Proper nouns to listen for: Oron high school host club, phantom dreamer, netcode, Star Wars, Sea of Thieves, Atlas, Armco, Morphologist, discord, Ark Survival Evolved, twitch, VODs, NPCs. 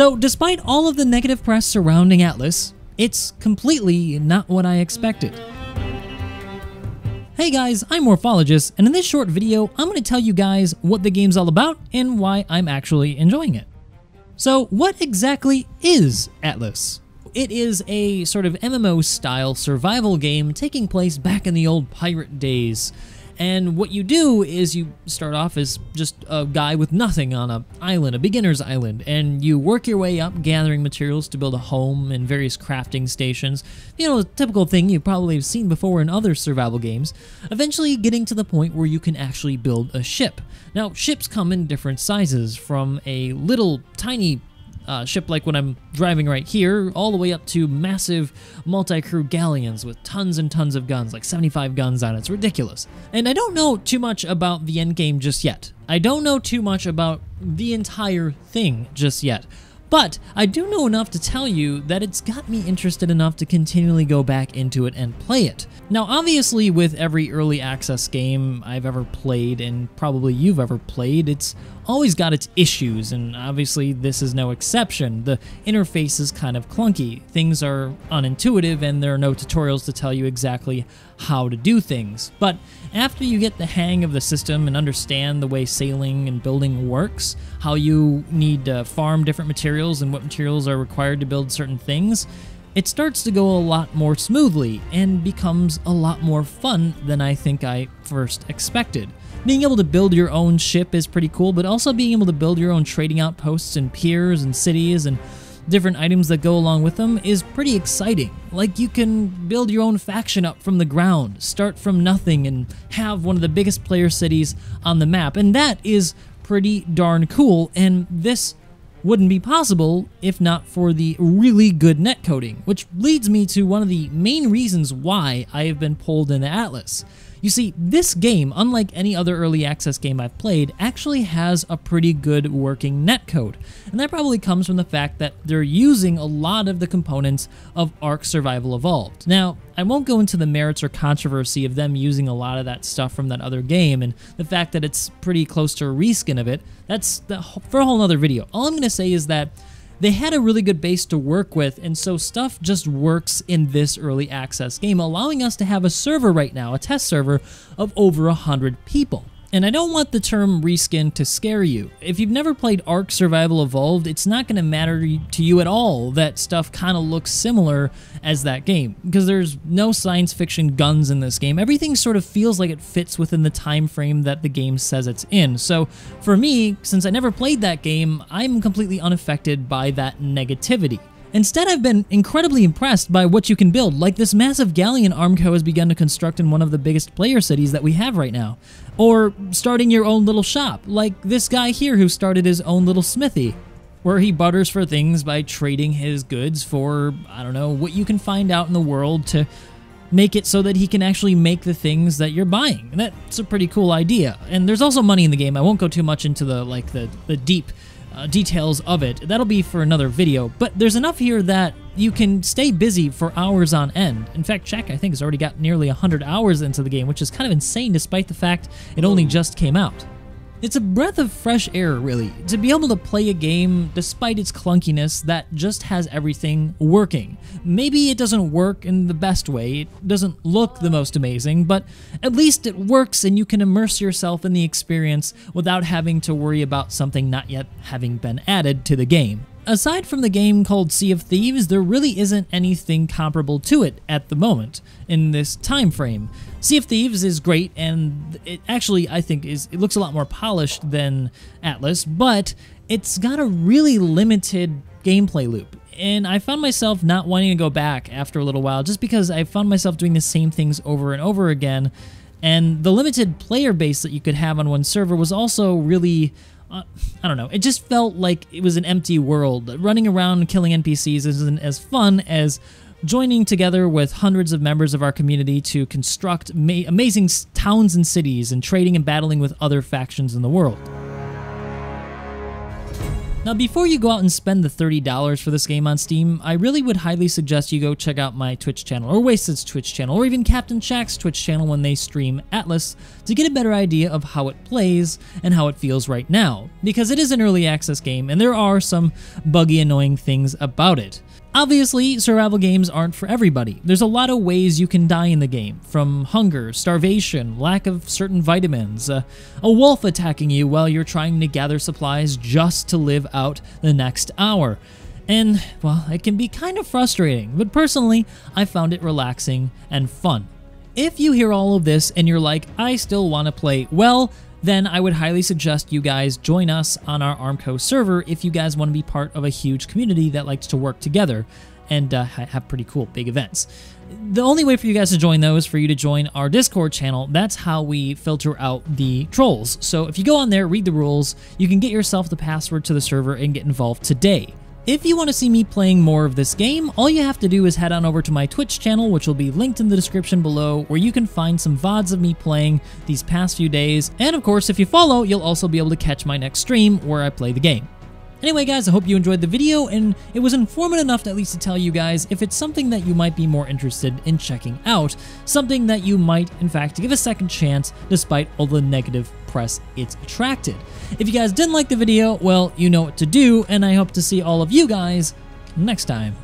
So despite all of the negative press surrounding Atlas, it's completely not what I expected. Hey guys, I'm Morphologist, and in this short video, I'm gonna tell you guys what the game's all about and why I'm actually enjoying it. So what exactly is Atlas? It is a sort of MMO-style survival game taking place back in the old pirate days. And what you do is you start off as just a guy with nothing on an island, a beginner's island, and you work your way up gathering materials to build a home and various crafting stations. You know, a typical thing you probably have seen before in other survival games, eventually getting to the point where you can actually build a ship. Now, ships come in different sizes, from a little tiny ship like what I'm driving right here, all the way up to massive multi-crew galleons with tons and tons of guns, like 75 guns on it. It's ridiculous. And I don't know too much about the endgame just yet. I don't know too much about the entire thing just yet. But I do know enough to tell you that it's got me interested enough to continually go back into it and play it. Now, obviously, with every early access game I've ever played, and probably you've ever played, it's always got its issues, and obviously this is no exception. The interface is kind of clunky, things are unintuitive, and there are no tutorials to tell you exactly how to do things. But after you get the hang of the system and understand the way sailing and building works, how you need to farm different materials and what materials are required to build certain things, it starts to go a lot more smoothly and becomes a lot more fun than I think I first expected. Being able to build your own ship is pretty cool, but also being able to build your own trading outposts and piers and cities and different items that go along with them is pretty exciting. Like, you can build your own faction up from the ground, start from nothing, and have one of the biggest player cities on the map, and that is pretty darn cool, and this wouldn't be possible if not for the really good netcoding, which leads me to one of the main reasons why I have been pulled into Atlas. You see, this game, unlike any other early access game I've played, actually has a pretty good working netcode. And that probably comes from the fact that they're using a lot of the components of Ark Survival Evolved. Now, I won't go into the merits or controversy of them using a lot of that stuff from that other game, and the fact that it's pretty close to a reskin of it, that's for a whole nother video. All I'm gonna say is that they had a really good base to work with, and so stuff just works in this early access game, allowing us to have a server right now, a test server, of over 100 people. And I don't want the term reskin to scare you. If you've never played Ark Survival Evolved, it's not going to matter to you at all that stuff kind of looks similar as that game, because there's no science fiction guns in this game. Everything sort of feels like it fits within the time frame that the game says it's in. So for me, since I never played that game, I'm completely unaffected by that negativity. Instead, I've been incredibly impressed by what you can build, like this massive galleon Armco has begun to construct in one of the biggest player cities that we have right now. Or starting your own little shop, like this guy here who started his own little smithy, where he barters for things by trading his goods for, I don't know, what you can find out in the world to make it so that he can actually make the things that you're buying. And that's a pretty cool idea. And there's also money in the game. I won't go too much into the deep details of it. That'll be for another video, but there's enough here that you can stay busy for hours on end. In fact, Jack, I think, has already got nearly 100 hours into the game, which is kind of insane despite the fact it only just came out. It's a breath of fresh air, really, to be able to play a game, despite its clunkiness, that just has everything working. Maybe it doesn't work in the best way, it doesn't look the most amazing, but at least it works and you can immerse yourself in the experience without having to worry about something not yet having been added to the game. Aside from the game called Sea of Thieves, there really isn't anything comparable to it at the moment in this time frame. Sea of Thieves is great, and it actually, I think, it looks a lot more polished than Atlas, but it's got a really limited gameplay loop. And I found myself not wanting to go back after a little while, just because I found myself doing the same things over and over again, and the limited player base that you could have on one server was also really, I don't know, it just felt like it was an empty world. Running around killing NPCs isn't as fun as joining together with hundreds of members of our community to construct amazing towns and cities and trading and battling with other factions in the world. Now, before you go out and spend the $30 for this game on Steam, I really would highly suggest you go check out my Twitch channel, or Wasted's Twitch channel, or even Captain Shack's Twitch channel when they stream Atlas, to get a better idea of how it plays and how it feels right now, because it is an early access game and there are some buggy, annoying things about it. Obviously, survival games aren't for everybody. There's a lot of ways you can die in the game, from hunger, starvation, lack of certain vitamins, a wolf attacking you while you're trying to gather supplies just to live out the next hour. And, well, it can be kind of frustrating, but personally, I found it relaxing and fun. If you hear all of this and you're like, I still want to play, well, then I would highly suggest you guys join us on our Armco server if you guys want to be part of a huge community that likes to work together and have pretty cool big events. The only way for you guys to join those is for you to join our Discord channel. That's how we filter out the trolls. So if you go on there, read the rules, you can get yourself the password to the server and get involved today. If you want to see me playing more of this game, all you have to do is head on over to my Twitch channel, which will be linked in the description below, where you can find some VODs of me playing these past few days. And of course, if you follow, you'll also be able to catch my next stream where I play the game. Anyway guys, I hope you enjoyed the video, and it was informative enough to at least to tell you guys if it's something that you might be more interested in checking out, something that you might, in fact, give a second chance despite all the negative press it's attracted. If you guys didn't like the video, well, you know what to do, and I hope to see all of you guys next time.